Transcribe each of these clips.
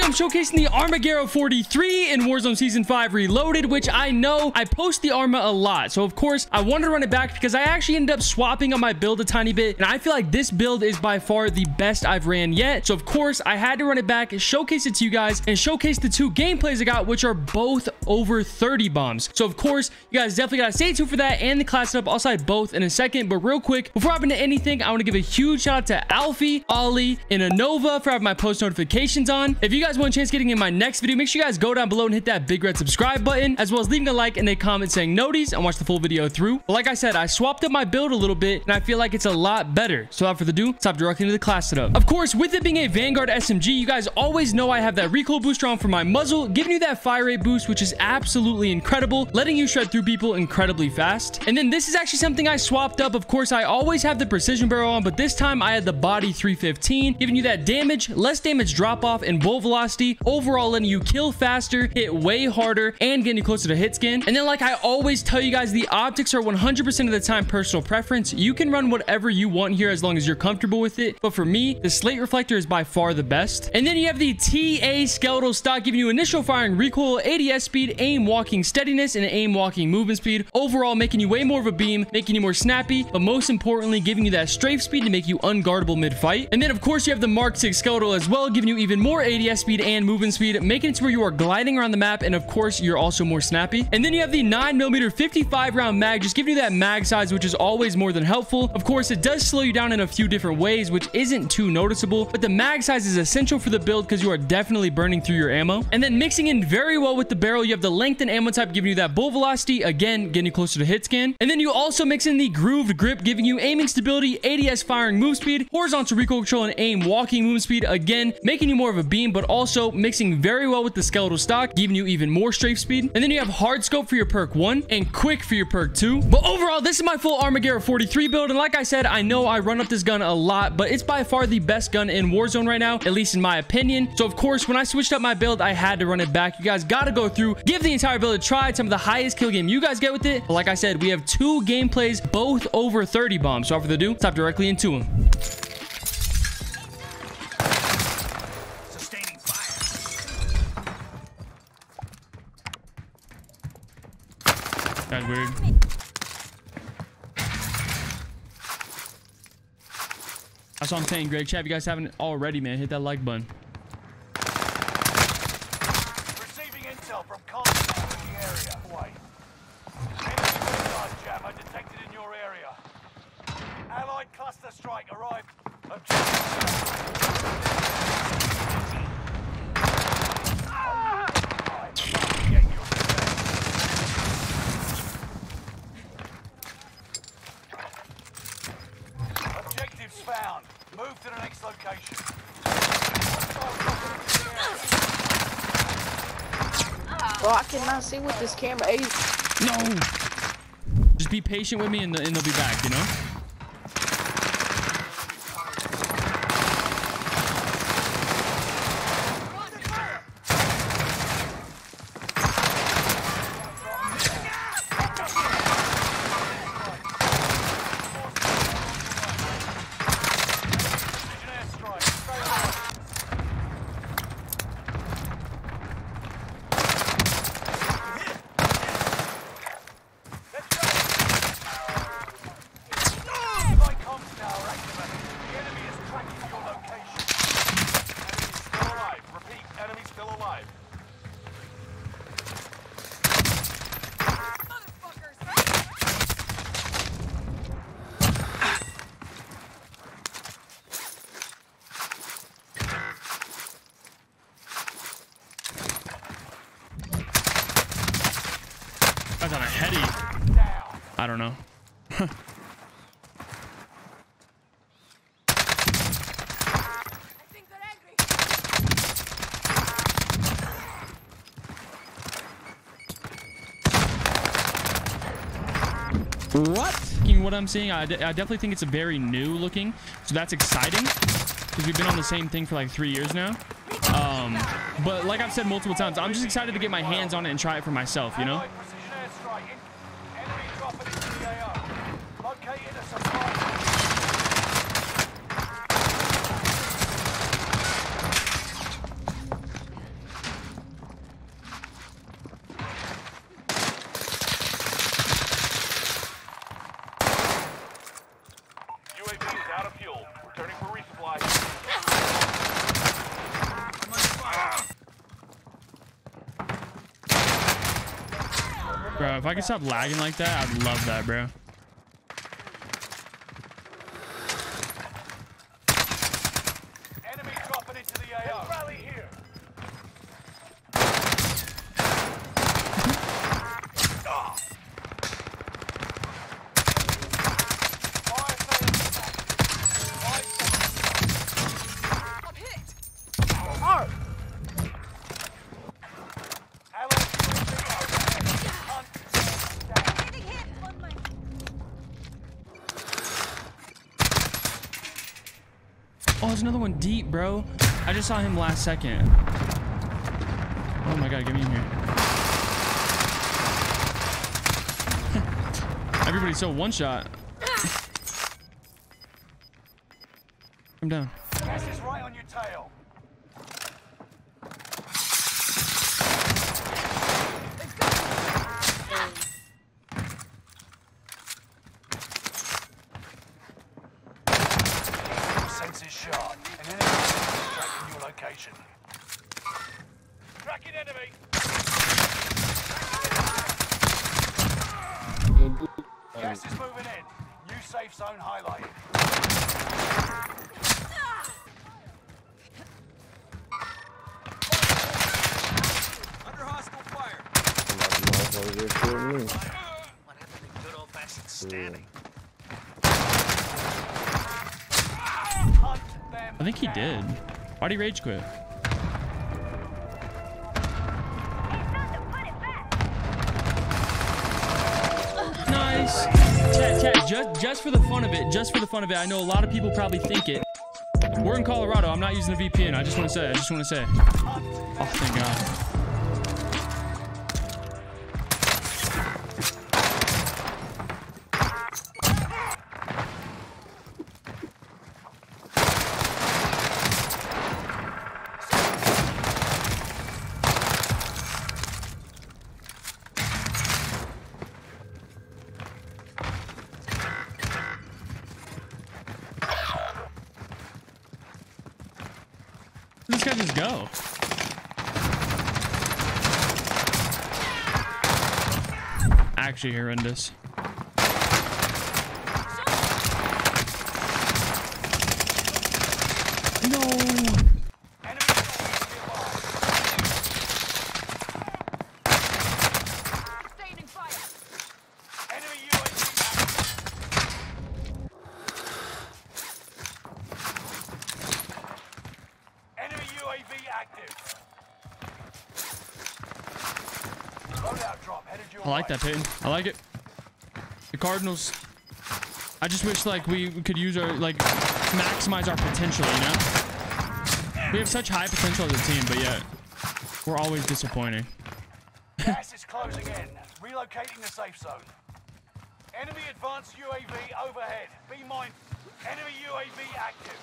video, I'm showcasing the Armaguerra 43 in Warzone Season 5 Reloaded, which I know I post the Arma a lot. So, of course, I wanted to run it back because I actually ended up swapping on my build a tiny bit. And I feel like this build is by far the best I've ran yet. So, of course, I had to run it back, showcase it to you guys, and showcase the two gameplays I got, which are both over 30 bombs. So, of course, you guys definitely got to stay tuned for that and the class setup. I'll slide both in a second. But real quick, before I hop into anything, I want to give a huge shout out to Alfie, Ollie, and Anova for having my post notifications on. If you guys want a chance getting in my next video, make sure you guys go down below and hit that big red subscribe button, as well as leaving a like and a comment saying noties and watch the full video through. But like I said, I swapped up my build a little bit and I feel like it's a lot better. So without further ado, let's hop directly into the class setup. Of course, with it being a Vanguard SMG, you guys always know I have that recoil booster on for my muzzle, giving you that fire rate boost, which is absolutely incredible, letting you shred through people incredibly fast. And then this is actually something I swapped up. Of course, I always have the precision barrel on, but this time I had the body 315, giving you that damage, less damage drop off, and bull velocity, overall letting you kill faster, hit way harder, and getting you closer to hit scan. And then, like I always tell you guys, the optics are 100% of the time personal preference. You can run whatever you want here as long as you're comfortable with it, but for me, the slate reflector is by far the best. And then you have the ta skeletal stock, giving you initial firing recoil, ADS speed, aim walking steadiness, and aim walking movement speed, overall making you way more of a beam, making you more snappy, but most importantly giving you that strafe speed to make you unguardable mid-fight. And then of course you have the mark 6 skeletal as well, giving you even more ADS speed and movement speed, making it to where you are gliding around the map, and of course you're also more snappy. And then you have the 9mm 55 round mag, just giving you that mag size, which is always more than helpful. Of course, it does slow you down in a few different ways, which isn't too noticeable, but the mag size is essential for the build because you are definitely burning through your ammo. And then mixing in very well with the barrel, you have the length and ammo type, giving you that bull velocity, again getting you closer to hit scan. And then you also mix in the grooved grip, giving you aiming stability, ADS firing move speed, horizontal recoil control, and aim walking movement speed, again making you more of a beam, but also mixing very well with the skeletal stock, giving you even more strafe speed. And then you have hard scope for your perk 1 and quick for your perk 2. But overall, this is my full Armaguerra 43 build, and like I said, I know I run up this gun a lot, but it's by far the best gun in Warzone right now, at least in my opinion. So of course, when I switched up my build, I had to run it back. You guys gotta go through, give the entire build a try. It's some of the highest kill game you guys get with it. But like I said, we have two gameplays, both over 30 bombs. So without further ado, let's hop directly into them. That's weird. That's what I'm saying, Greg. Chat, if you guys haven't already, man, hit that like button. Receiving intel from contacts in the area. Hawaii. Enemy jam I detected in your area. Allied cluster strike arrived. Move to the next location. Bro, I cannot see with this camera. Hey. No. Just be patient with me, and they'll be back. You know. That's on a heady. I don't know. What? What I'm seeing, I definitely think it's a very new looking, so that's exciting because we've been on the same thing for like 3 years now. But like I've said multiple times, I'm just excited to get my hands on it and try it for myself, you know? Bro, if I could stop lagging like that, I'd love that, bro. Enemy dropping into the AO. Rally here. Another one deep, bro. I just saw him last second. Oh my god, get me in here. Everybody's so one shot. I'm down. Gas is right on your tail. I think he did. Why'd he rage quit? Nice. Chat, just for the fun of it, I know a lot of people probably think it. We're in Colorado. I'm not using a VPN. I just want to say. Oh, thank God. Actually horrendous. No. Enemy UAV active. I like that, Peyton. I like it. The Cardinals. I just wish, like, we could use our, like, maximize our potential, you know? We have such high potential as a team, but yet we're always disappointing. Gas is closing in. Relocating the safe zone. Enemy advanced UAV overhead. Be mindful. Enemy UAV active.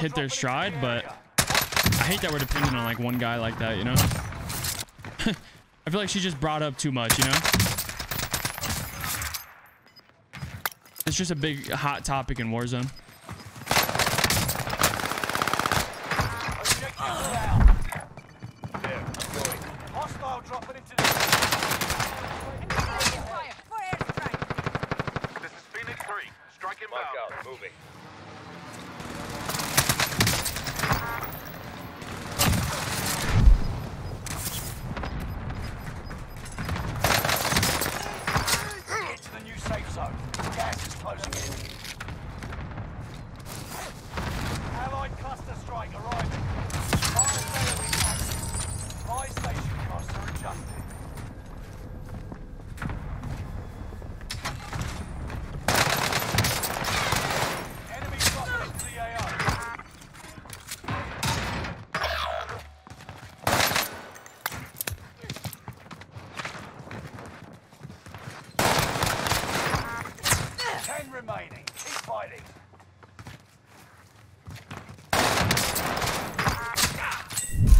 Hit their stride, but I hate that we're dependent on like one guy like that, you know? I feel like she just brought up too much, you know? It's just a big hot topic in Warzone.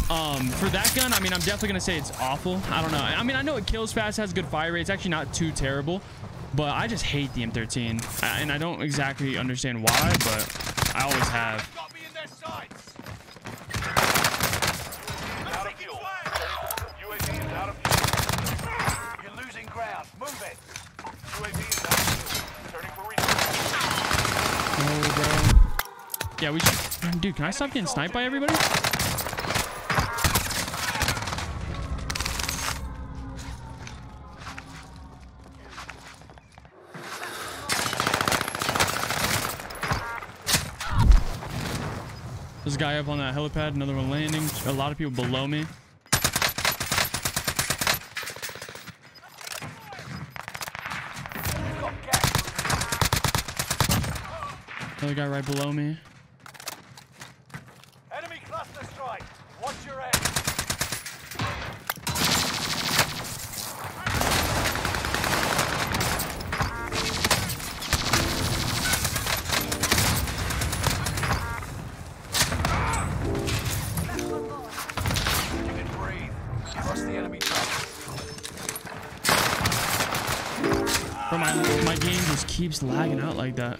For that gun, I mean, I'm definitely gonna say it's awful. I don't know. I mean, I know it kills fast, has good fire rate. It's actually not too terrible, but I just hate the M13, and I don't exactly understand why, but I always have. Yeah, we should... Dude, can I stop getting sniped by everybody? This guy up on that helipad, another one landing. A lot of people below me. Another guy right below me. My game just keeps lagging out like that.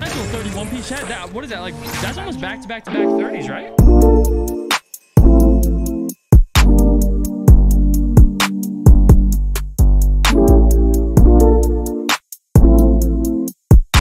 That's a 31 piece head. What is that? Like, that's almost back-to-back-to-back 30s, right?